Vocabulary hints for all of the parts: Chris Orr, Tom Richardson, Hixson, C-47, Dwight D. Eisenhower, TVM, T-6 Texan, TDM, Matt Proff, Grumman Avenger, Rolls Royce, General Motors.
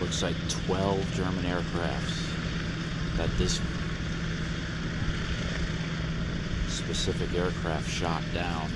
looks like 12 German aircrafts that this specific aircraft shot down.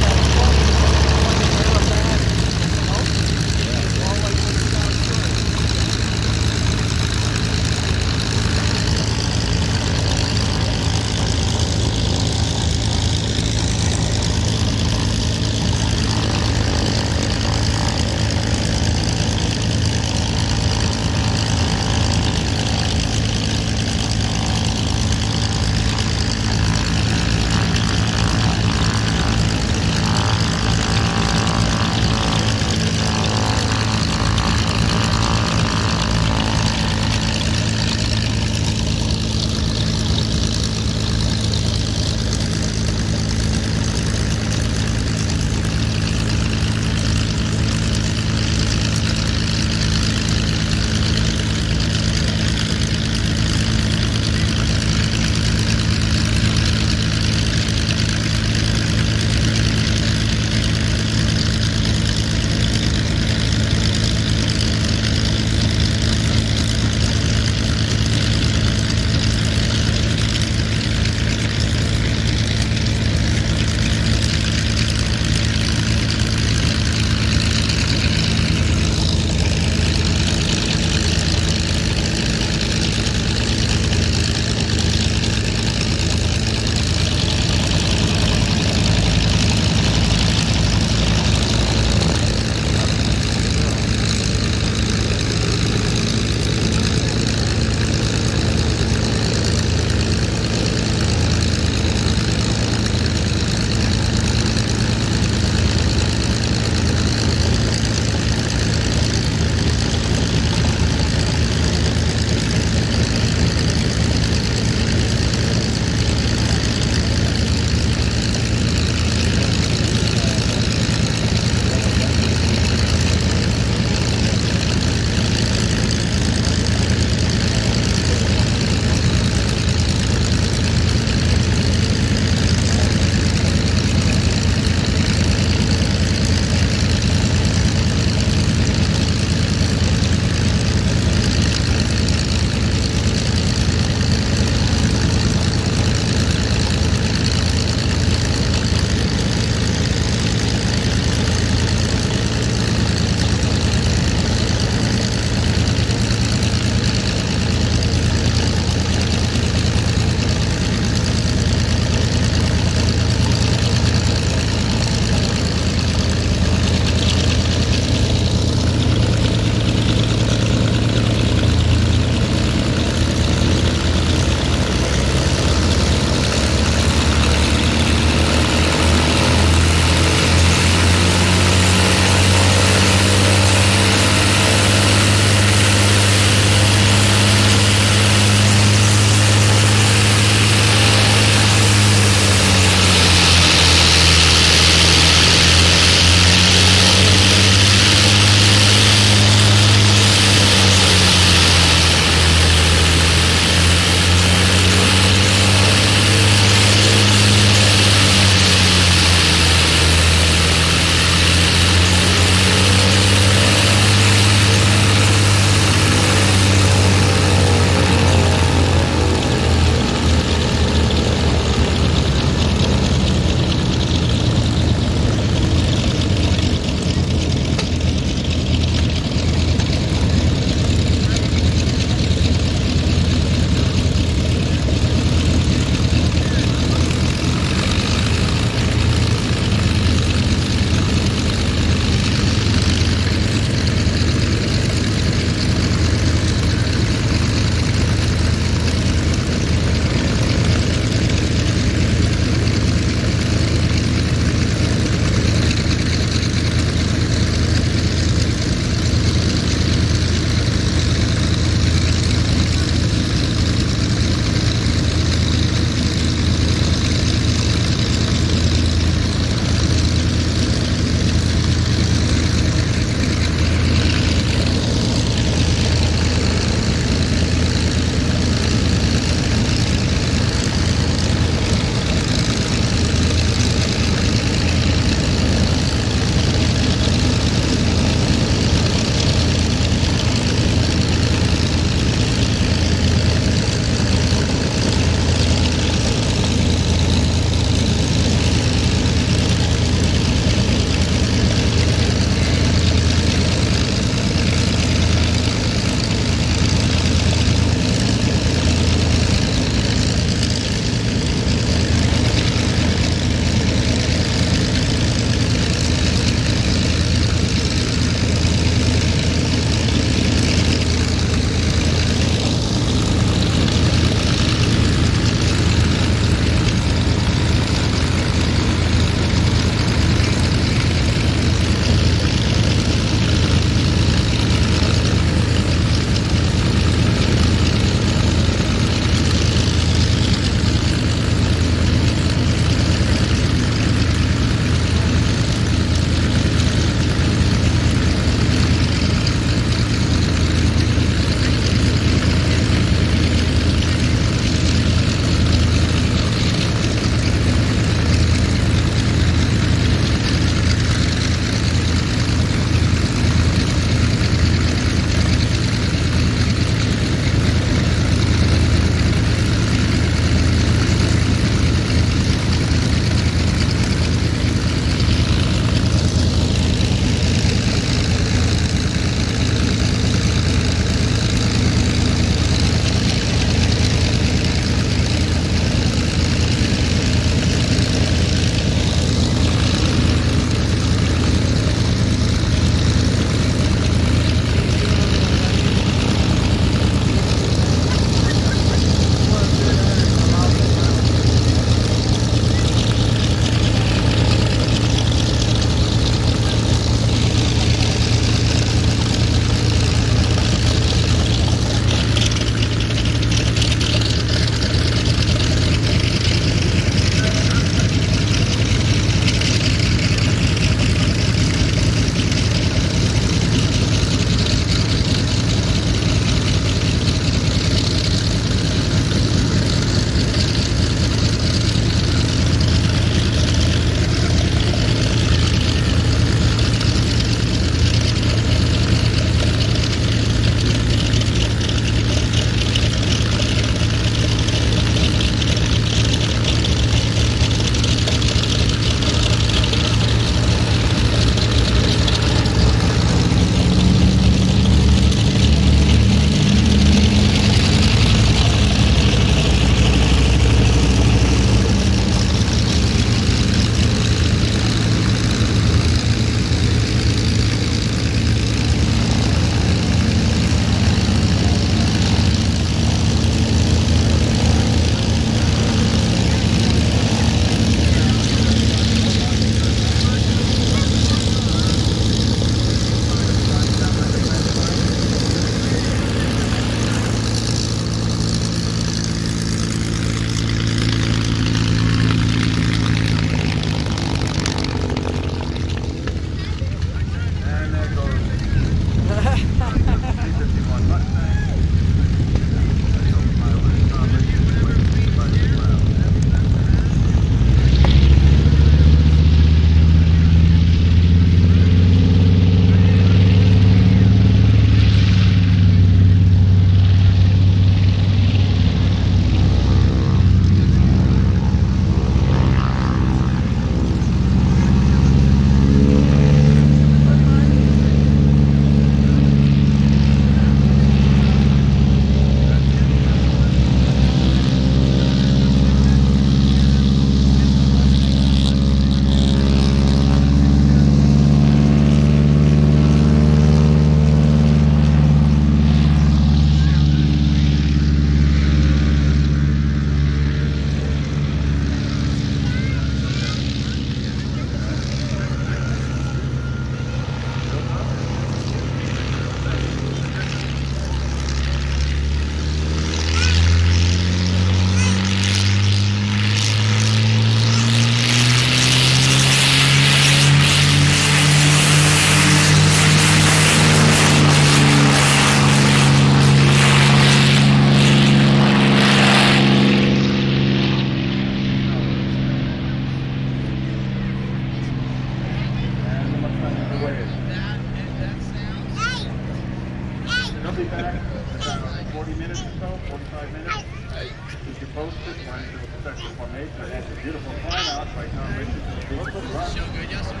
posted one to the special formation. That's a beautiful climb out by Tom Richardson. Beautiful run. So good, yes. Is there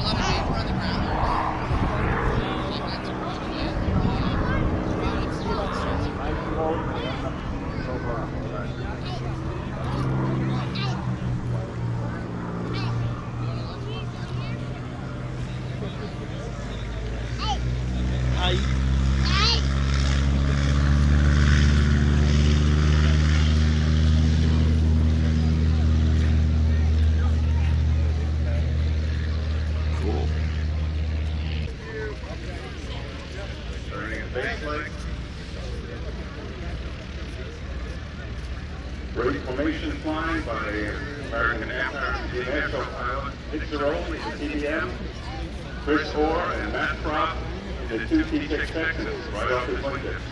a lot of paper on the ground? Race formation flying by American Aircraft International pilot Hixson in the TVM, Chris Orr and Matt Proff in the two T-6 Texans right off the plaintiff.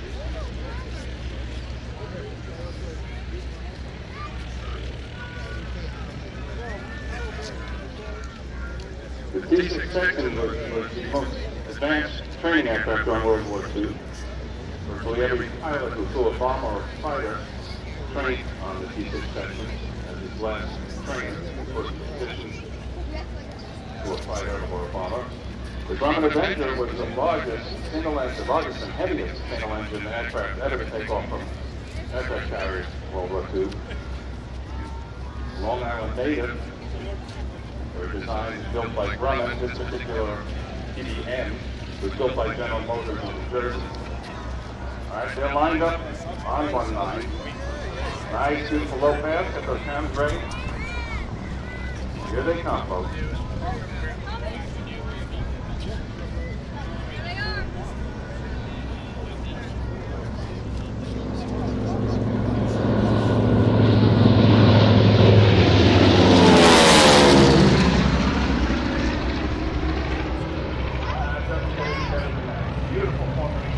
The T-6 Texan was the most advanced training aircraft during World War II. Virtually every pilot who flew a bomber or a fighter trained on the T-6 Texan as his last train for position to a fighter or a bomber. The Grumman Avenger was the largest and heaviest single-engine aircraft ever to take off from aircraft carriers in World War II. Long Island native, were designed and built by Grumman. This particular TDM was built by General Motors in New Jersey. All right, they're lined up on one line. Nice, beautiful low pass, get those cams ready. Here they come, folks. Beautiful formation.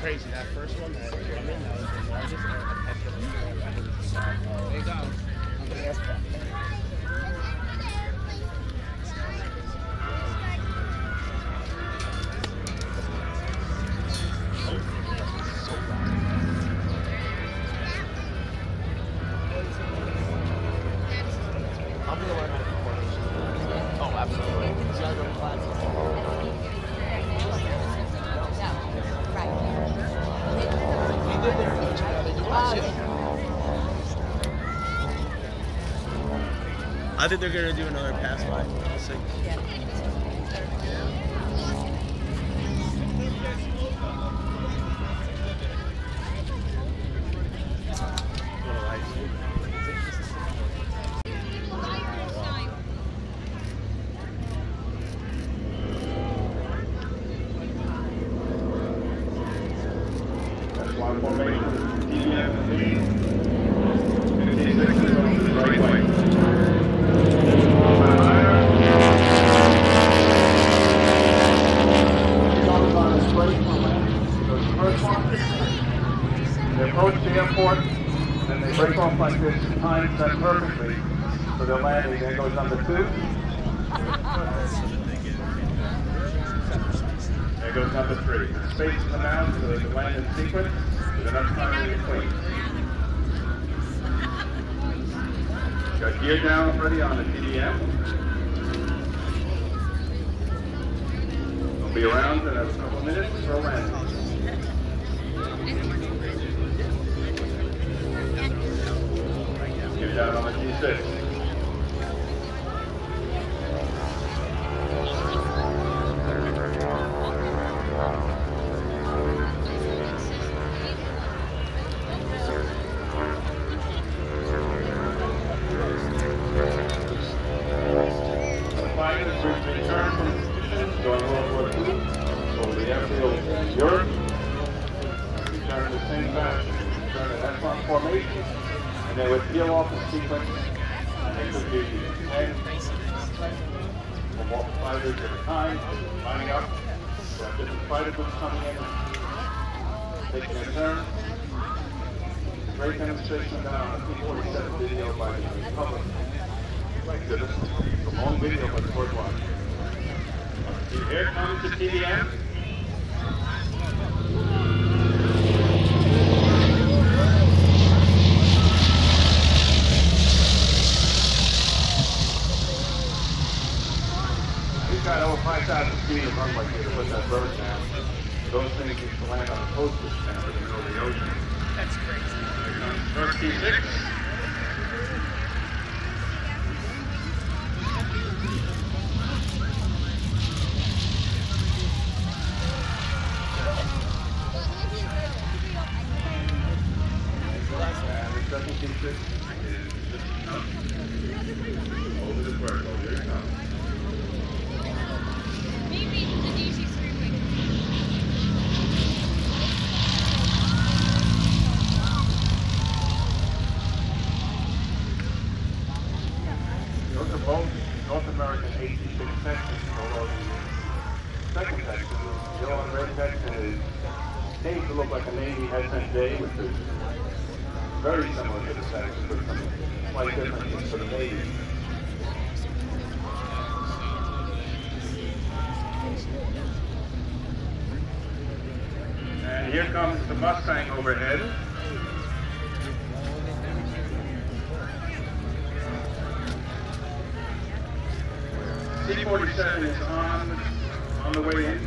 Crazy, that first one that Grumman, that was the largest ever. There you go. On the aircraft. I'll be the one at the corner. Oh, absolutely. It's gotta go to class. I think they're going to do another pass by. We'll see. That's one formation. TVM, right way. They approach the airport and they break off like this, times that perfectly for their landing. There goes number two. There goes number three. The space in the mound so they can land in sequence with enough time in between. Got gear down ready on the TDM. We'll be around in a couple minutes for a landing. Get down on the T6. on formation, and they would peel off the sequence, and they would do the head from all fighters at a time, lining up, so different fighter groups coming in, taking their turn. Great demonstration of that on the T-47 video by the public. Thank goodness, it's a long video, but it's worthwhile. Here comes the TDM. He's got over 5,000 feet of runway here to put that bird down. Those things used to land on a postage stamp in the middle of the ocean. That's crazy. Here comes bird T-6. And here comes the Mustang overhead. C-47 is on the way in.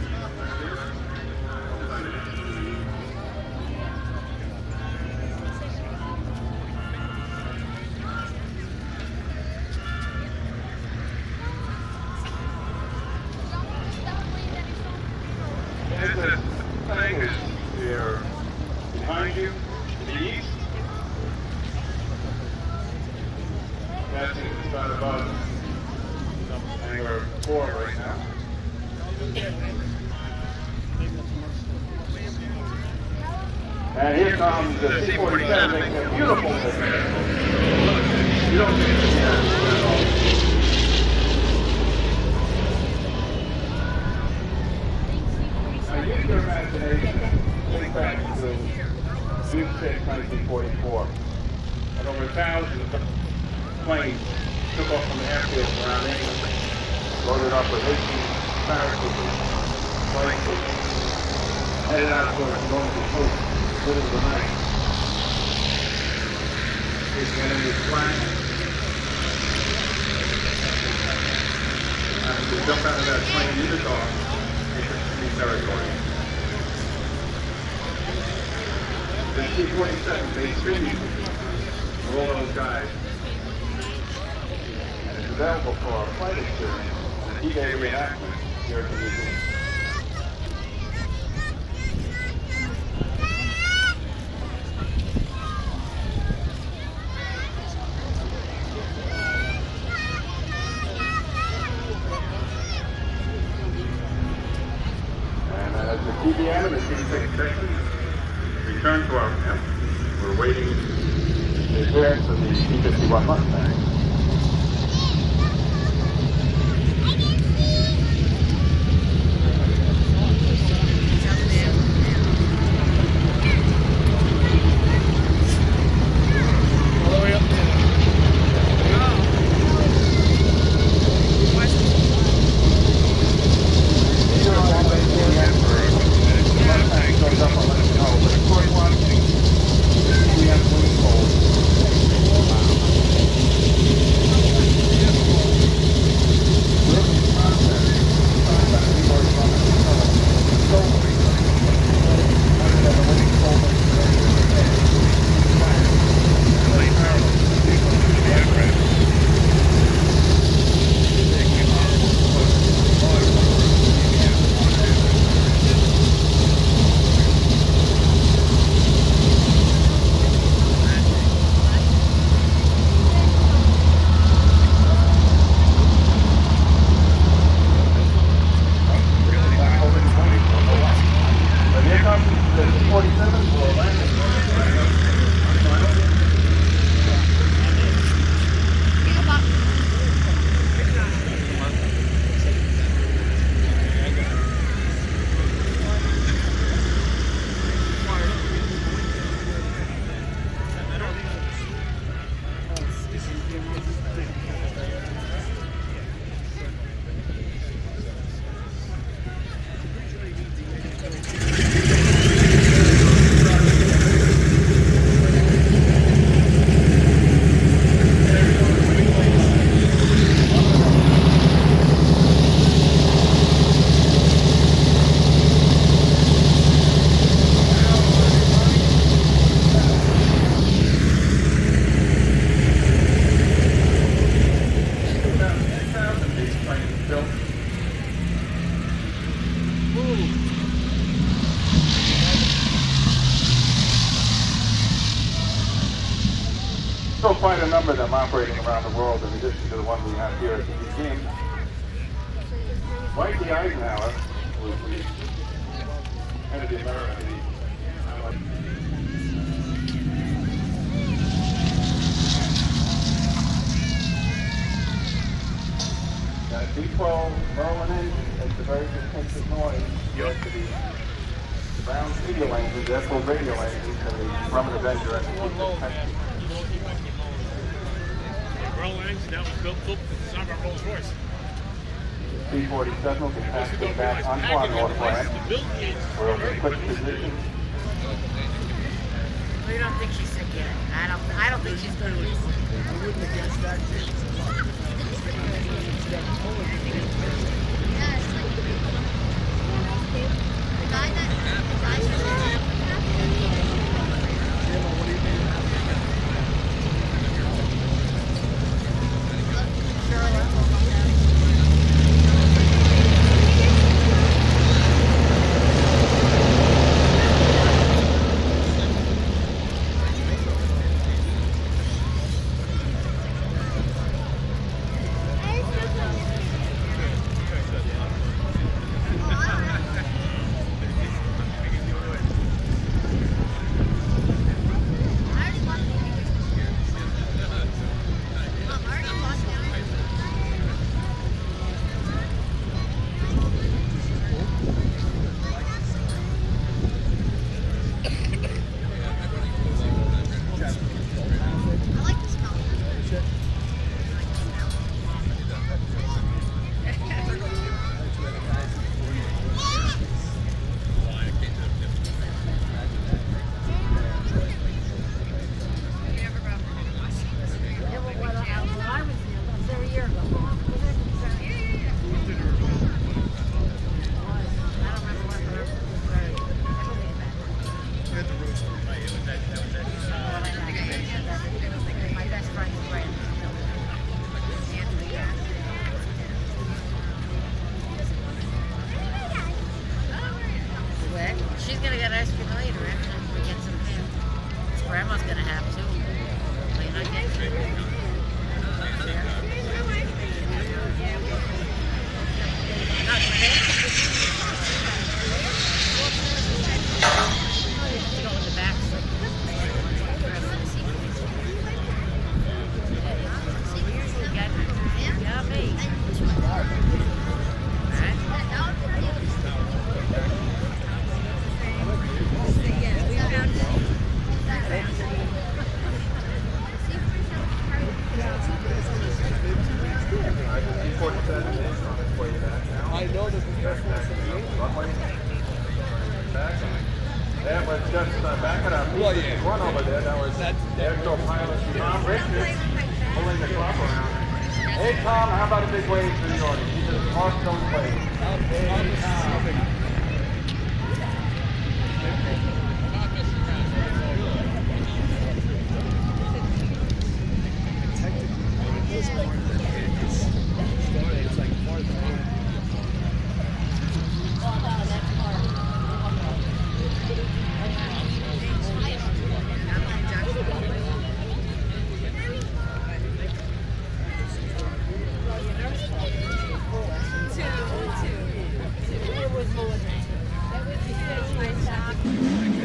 still quite a number of them operating around the world in addition to the one we have here at the museum. Dwight D. Eisenhower was the head of the American League. That D12 Merlin engine makes a very distinctive noise. Yes, it is. Brown radio engines, that's what radio engines for the Grumman Avenger at the T-6 Texan. The Grumman engine that was built inside our Rolls Royce. C-47 will be passed back on quad order plan. We're over quick position. We don't think she's sick yet. I don't think she's going to lose. I wouldn't have guessed that. That was a good job.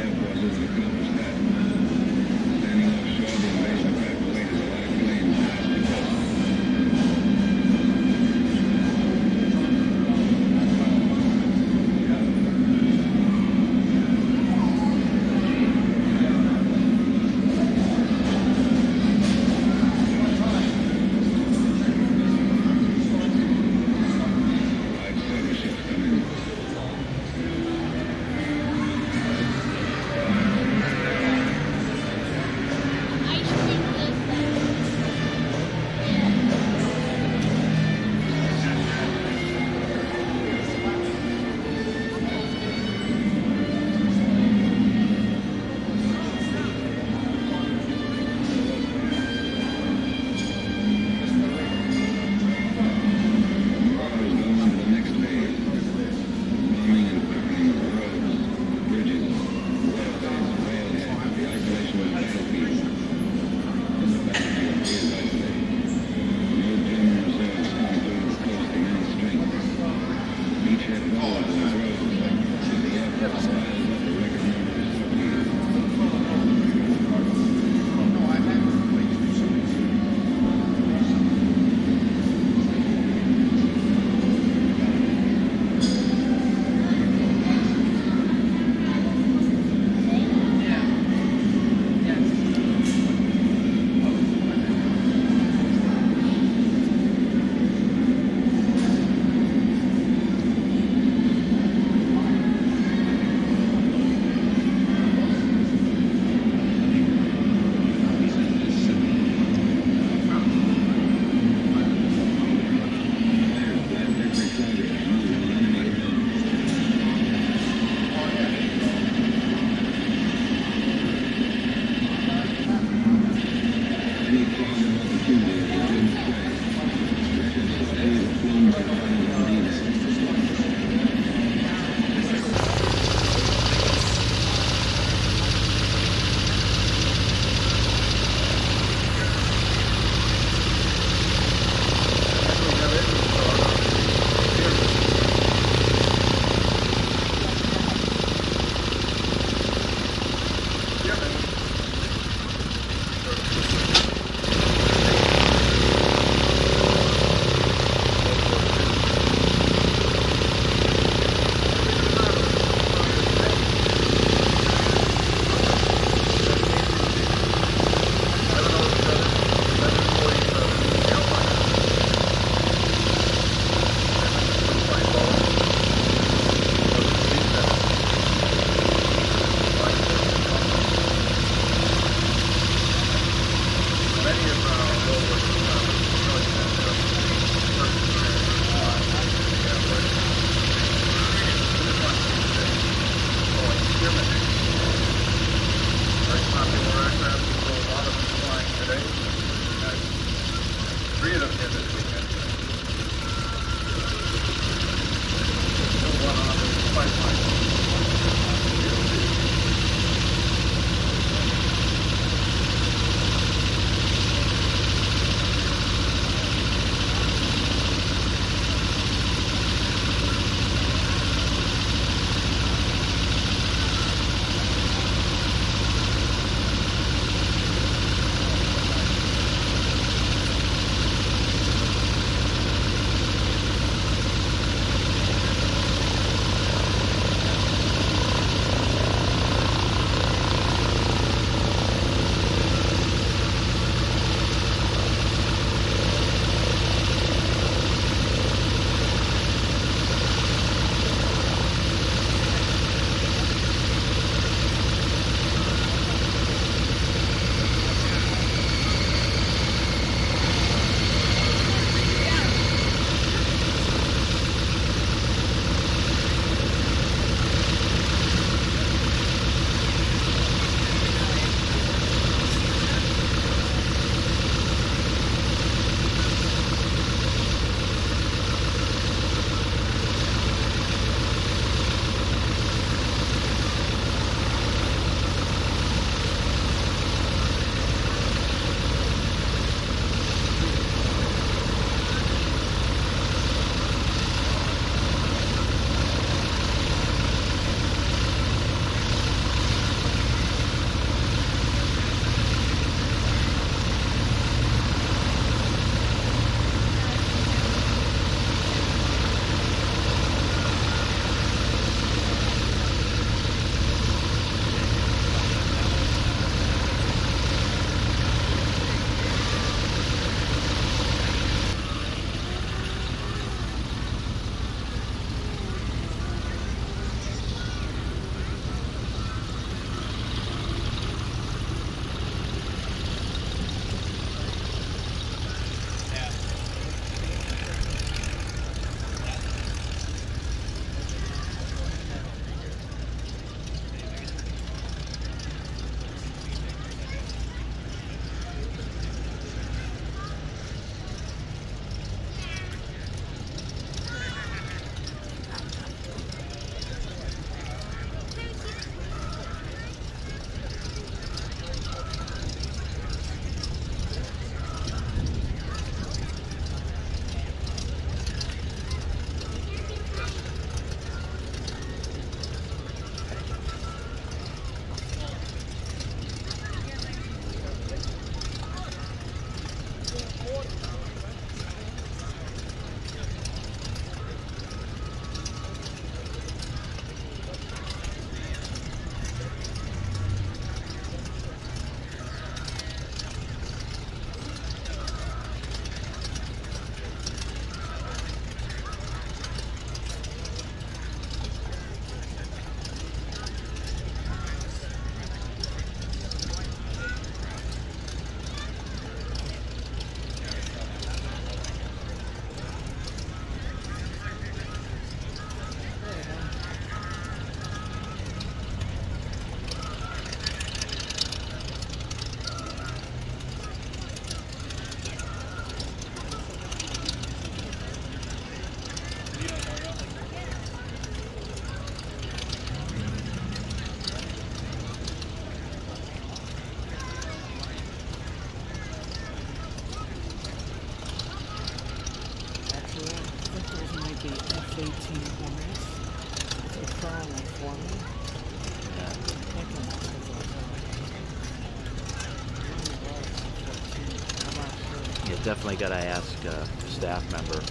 definitely got to ask a staff member.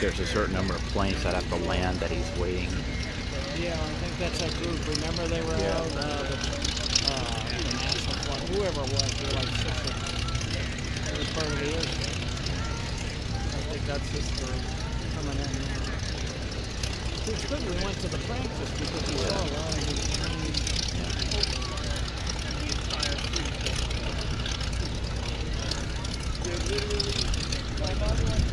There's a certain number of planes that have to land that he's waiting. Yeah, I think that's that group. Remember they were out, the national flight, whoever it was, they were like 6 of them. It was part of the air. I think that's just the coming in now. It's good we went to the practice because we saw a lot of these trained. They're literally, like other ones,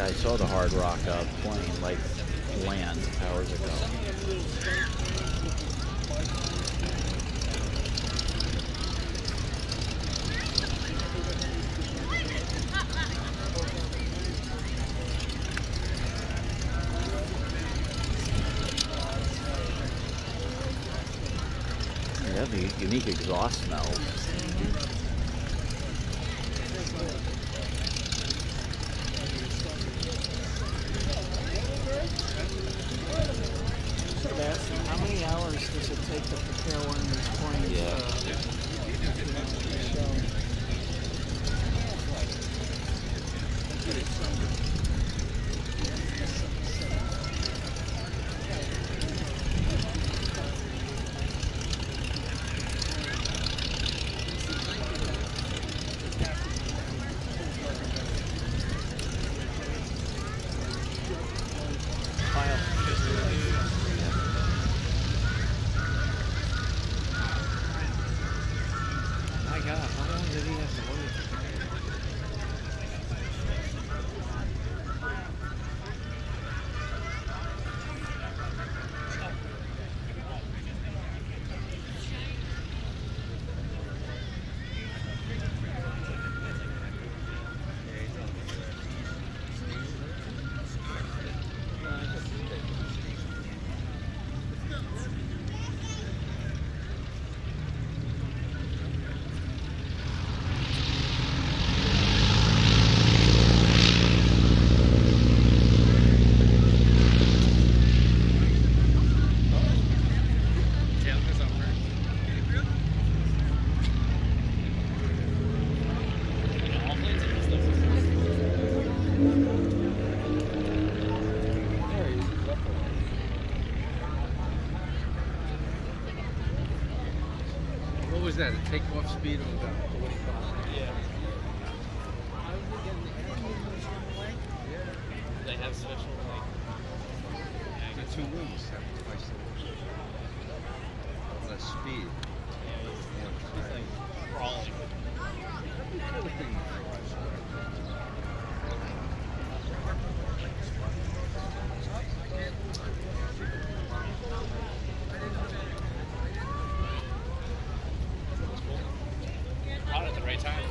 I saw the Hard Rock plane like land hours ago. Yeah, they have a unique exhaust smell. that? A takeoff speed of about 45. Yeah. They have special like. Yeah, the 2 wings have twice the less speed. Yeah, it's like crawling. Caught at the right time.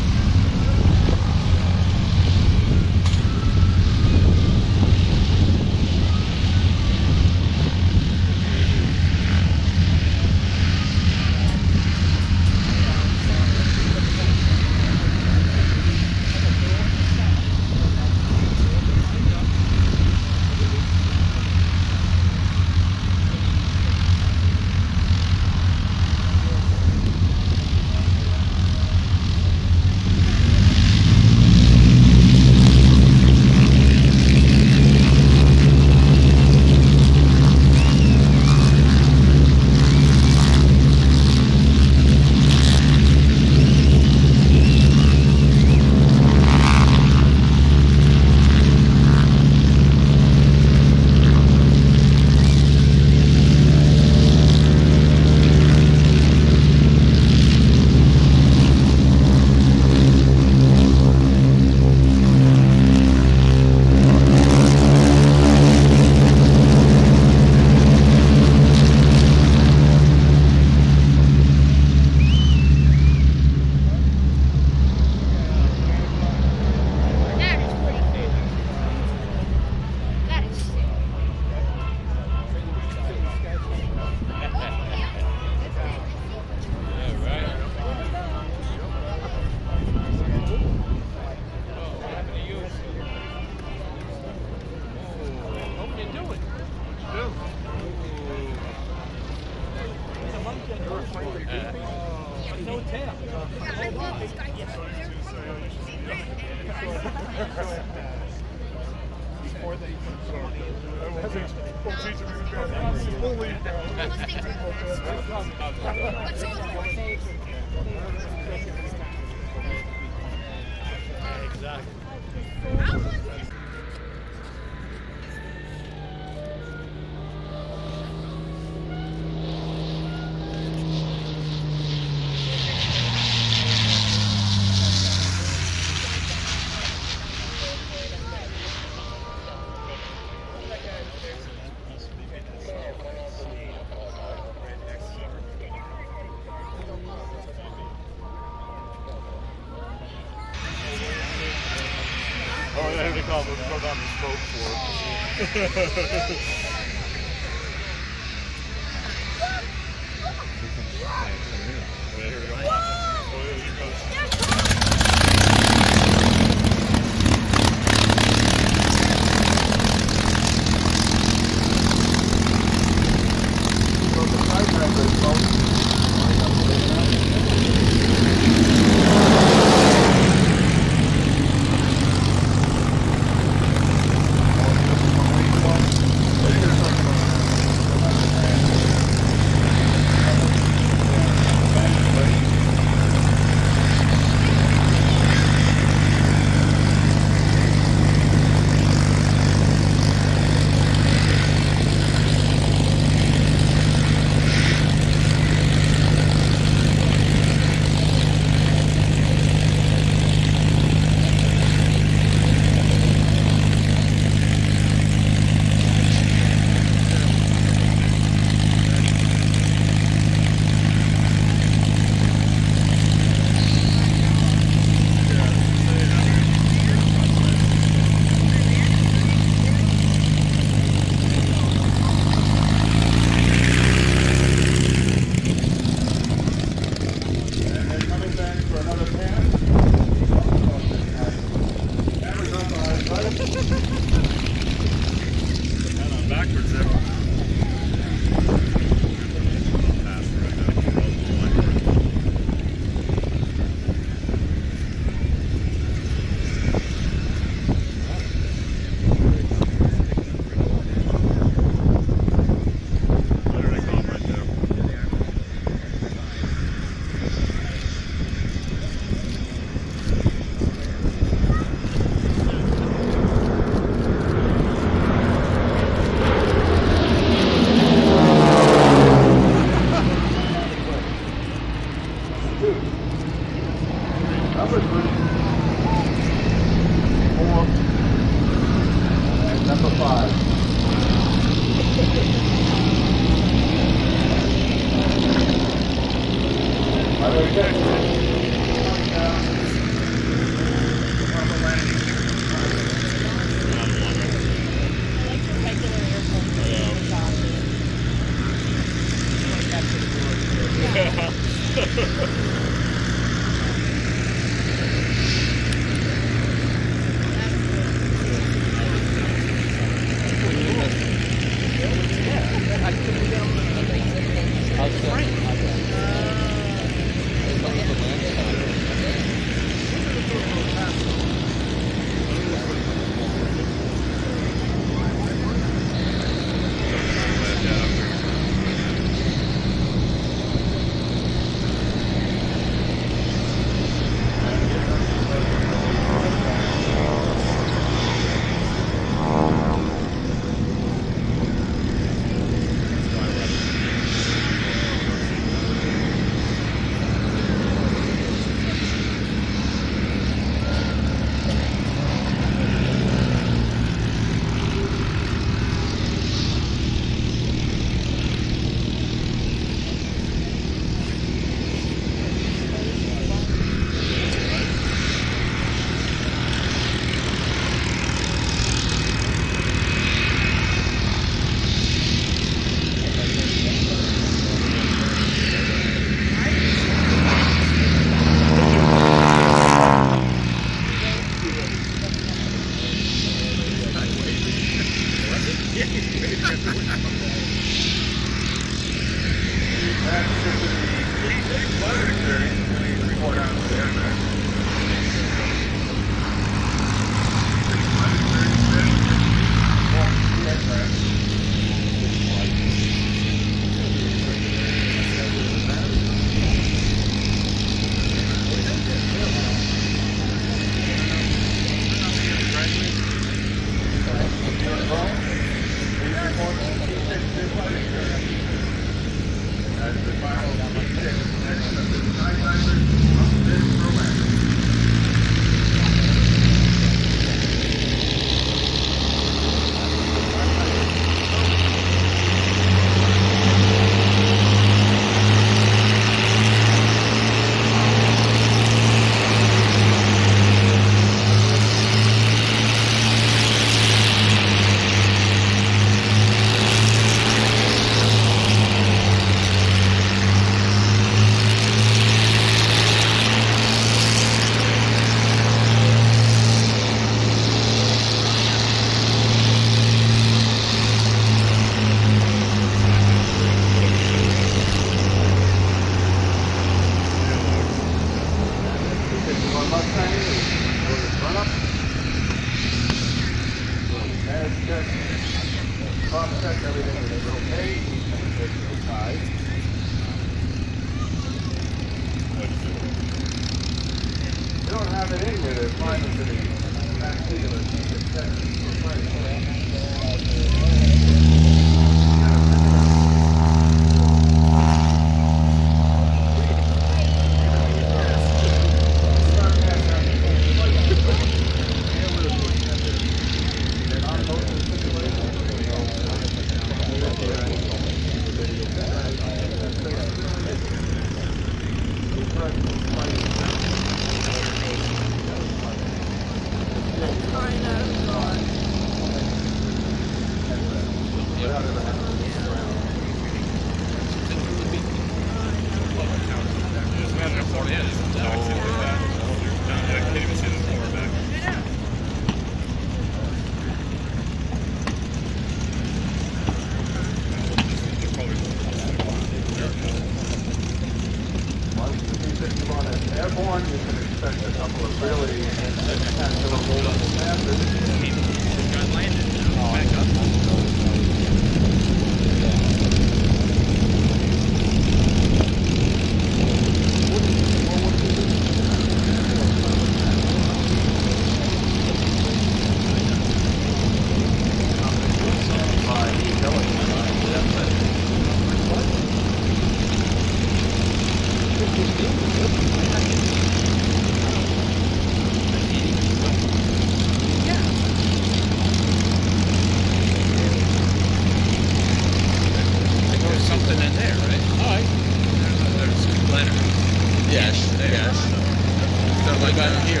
like I'm here.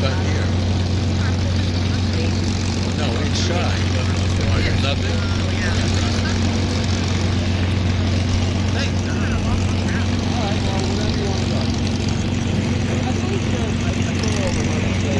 But here. No, inside. There's nothing. Hey, no, no, no, all right, well, whatever you want to go. I think I pull over when I go.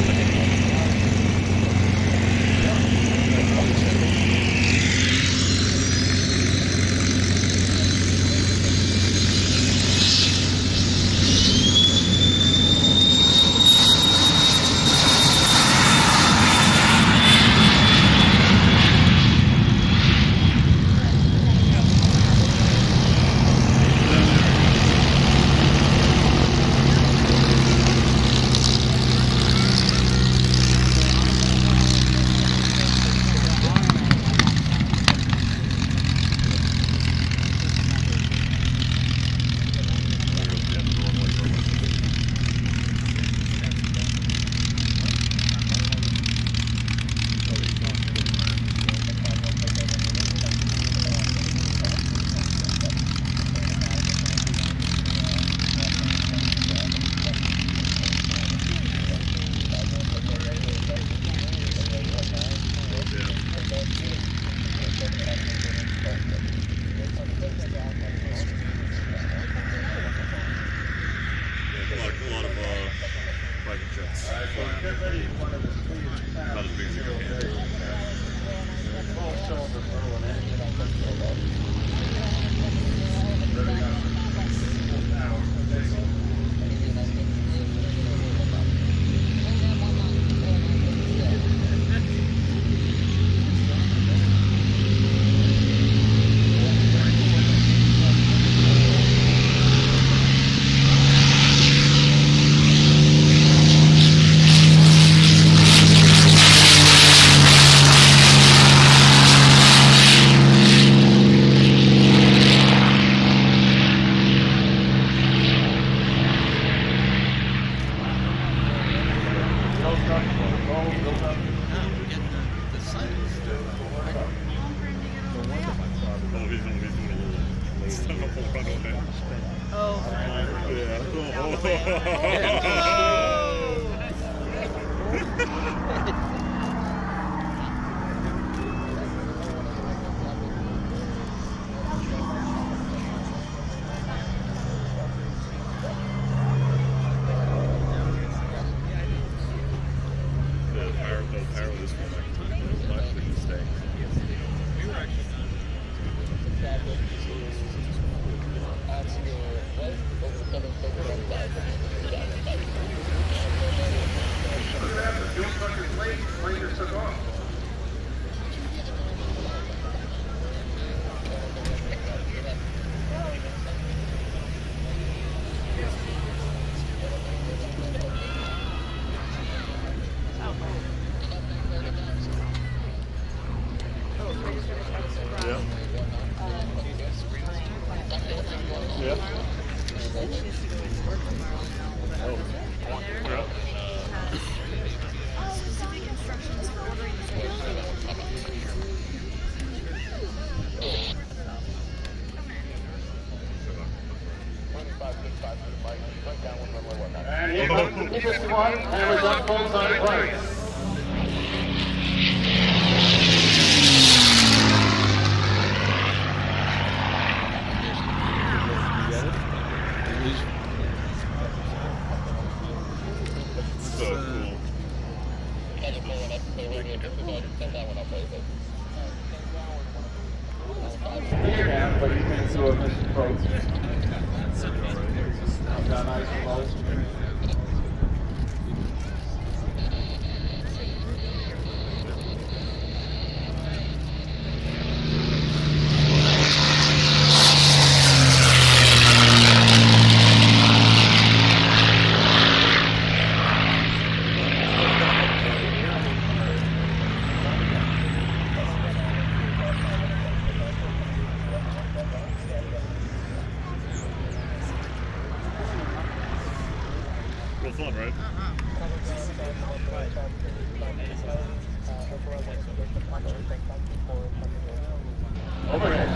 Overhead.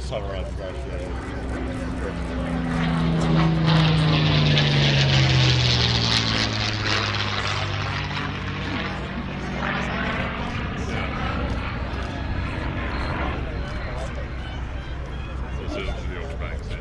this time around, you guys did it. This is the ultramax.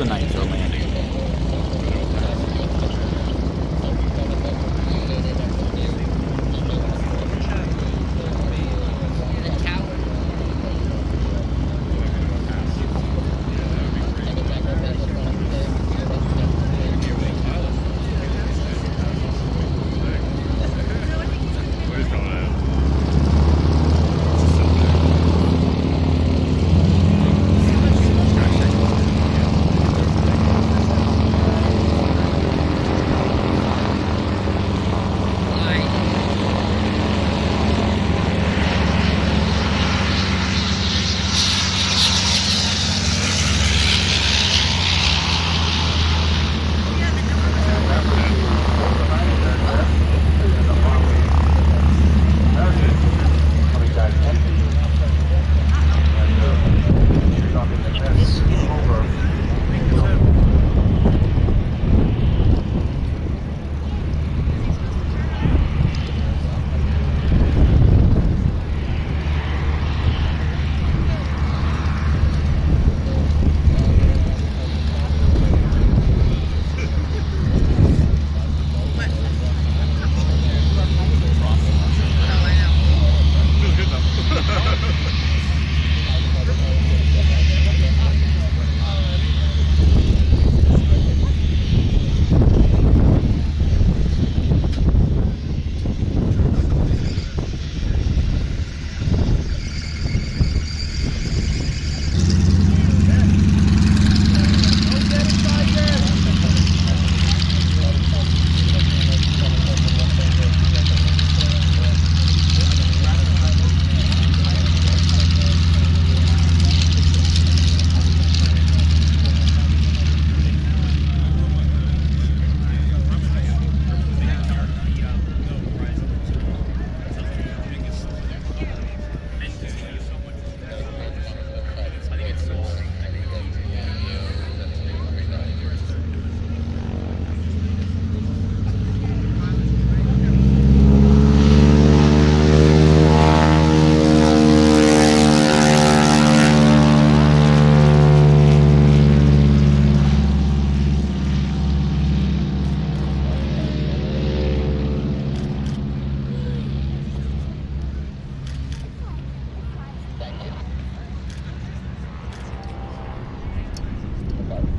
tonight for landing.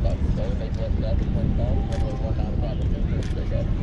That's so they put that in one out of the